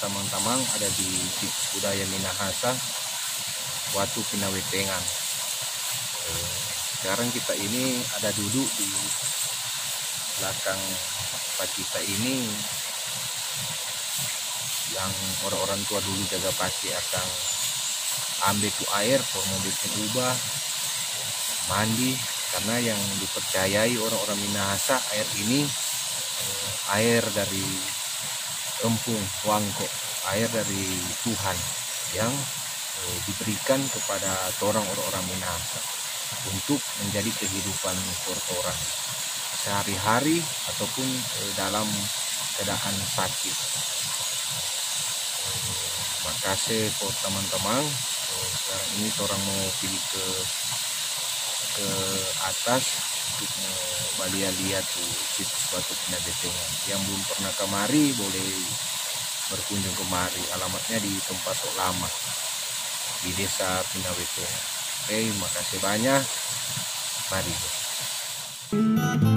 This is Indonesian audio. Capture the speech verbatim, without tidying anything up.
tamang-tamang ada di budaya Minahasa, Watu Pinawetengan. Sekarang kita ini ada duduk di belakang tempat kita ini, yang orang-orang tua dulu jaga pasti akan ambil tuh air for mobil ubah mandi, karena yang dipercayai orang-orang Minahasa air ini air dari empung wangko, air dari Tuhan yang eh, diberikan kepada torang orang-orang Minahasa untuk menjadi kehidupan torang sehari-hari ataupun eh, dalam keadaan sakit. Makasih buat teman-teman. Sekarang ini orang mau pilih ke ke atas untuk balia lihat tuh situs Watu Pinawetengan. Yang belum pernah kemari boleh berkunjung kemari. Alamatnya di tempat sok lama di Desa Pinawetengan. Oke, makasih banyak. Mari.